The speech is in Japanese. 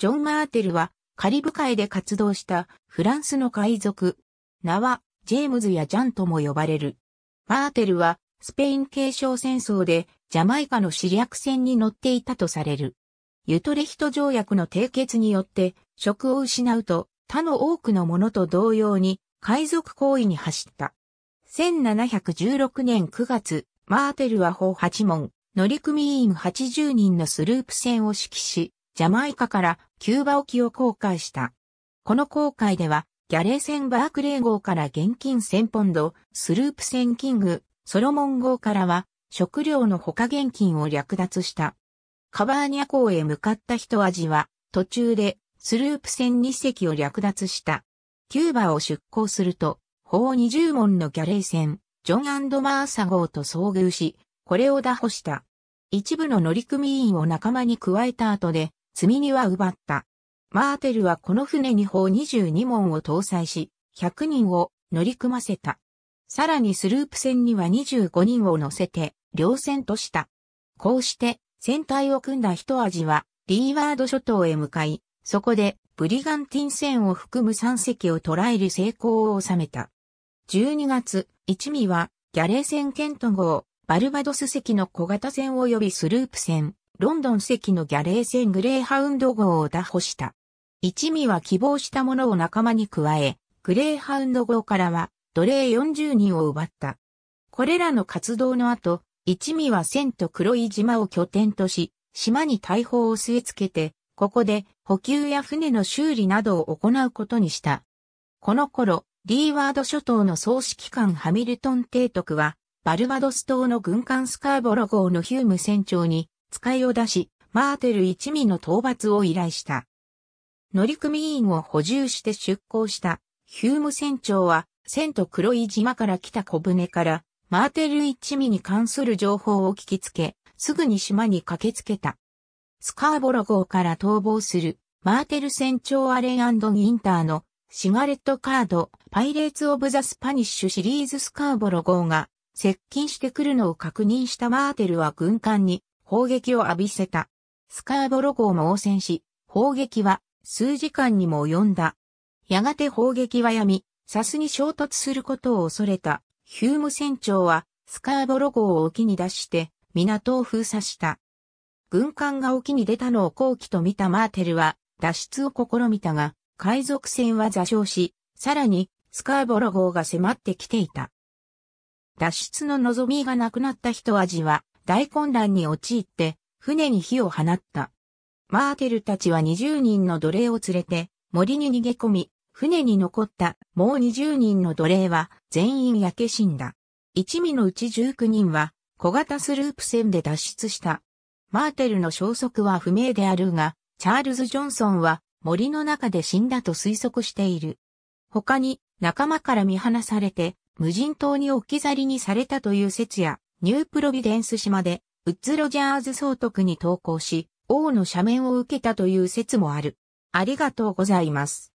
ジョン・マーテルはカリブ海で活動したフランスの海賊、名はジェームズやジャンとも呼ばれる。マーテルはスペイン継承戦争でジャマイカの侵略船に乗っていたとされる。ユトレヒト条約の締結によって職を失うと他の多くの者と同様に海賊行為に走った。1716年9月、マーテルは砲8門、乗組員80人のスループ船を指揮し、ジャマイカからキューバ沖を航海した。この航海では、ギャレー船バークレー号から現金1000ポンド、スループ船キング、ソロモン号からは、食料のほか現金を略奪した。カバーニャ港へ向かった一味は、途中でスループ船2隻を略奪した。キューバを出港すると、砲20門のギャレー船、ジョン&マーサ号と遭遇し、これを拿捕した。一部の乗組員を仲間に加えた後で、積み荷は奪った。マーテルはこの船に砲22門を搭載し、100人を乗り組ませた。さらにスループ船には25人を乗せて、両船とした。こうして、船体を組んだ一味は、リーワード諸島へ向かい、そこで、ブリガンティン船を含む3隻を捕らえる成功を収めた。12月、一味は、ギャレー船ケント号、バルバドス隻の小型船及びスループ船、ロンドン隻のギャレー船グレーハウンド号を拿捕した。一味は希望した者を仲間に加え、グレーハウンド号からは、奴隷40人を奪った。これらの活動の後、一味はセントクロイ島を拠点とし、島に大砲を据え付けて、ここで補給や船の修理などを行うことにした。この頃、リーワード諸島の総指揮官ハミルトン提督は、バルバドス島の軍艦スカーボロ号のヒューム船長に使いを出し、マーテル一味の討伐を依頼した。乗組員を補充して出港したヒューム船長は、セントクロイ島から来た小船から、マーテル一味に関する情報を聞きつけ、すぐに島に駆けつけた。スカーボロ号から逃亡する、マーテル船長アレン&ギンターのシガレットカード、パイレーツ・オブ・ザ・スパニッシュシリーズスカーボロ号が接近してくるのを確認したマーテルは軍艦に砲撃を浴びせた。スカーボロ号も応戦し、砲撃は数時間にも及んだ。やがて砲撃はやみ、サスに衝突することを恐れたヒューム船長はスカーボロ号を沖に出して港を封鎖した。軍艦が沖に出たのを好機と見たマーテルは脱出を試みたが、海賊船は座礁し、さらにスカーボロ号が迫ってきていた。脱出の望みがなくなった一味は大混乱に陥って船に火を放った。マーテルたちは20人の奴隷を連れて森に逃げ込み、船に残ったもう20人の奴隷は全員焼け死んだ。一味のうち19人は小型スループ船で脱出した。マーテルの消息は不明であるが、チャールズ・ジョンソンは森の中で死んだと推測している。他に仲間から見放されて無人島に置き去りにされたという説やニュープロビデンス島でウッズ・ロジャーズ総督に投降し王の赦免を受けたという説もある。ありがとうございます。